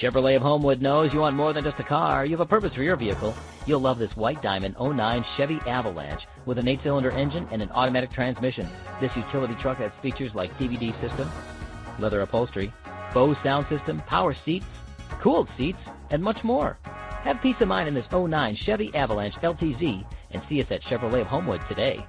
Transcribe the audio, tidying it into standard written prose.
Chevrolet of Homewood knows you want more than just a car. You have a purpose for your vehicle. You'll love this white diamond 09 Chevy Avalanche with an 8-cylinder engine and an automatic transmission. This utility truck has features like DVD system, leather upholstery, Bose sound system, power seats, cooled seats, and much more. Have peace of mind in this 09 Chevy Avalanche LTZ and see us at Chevrolet of Homewood today.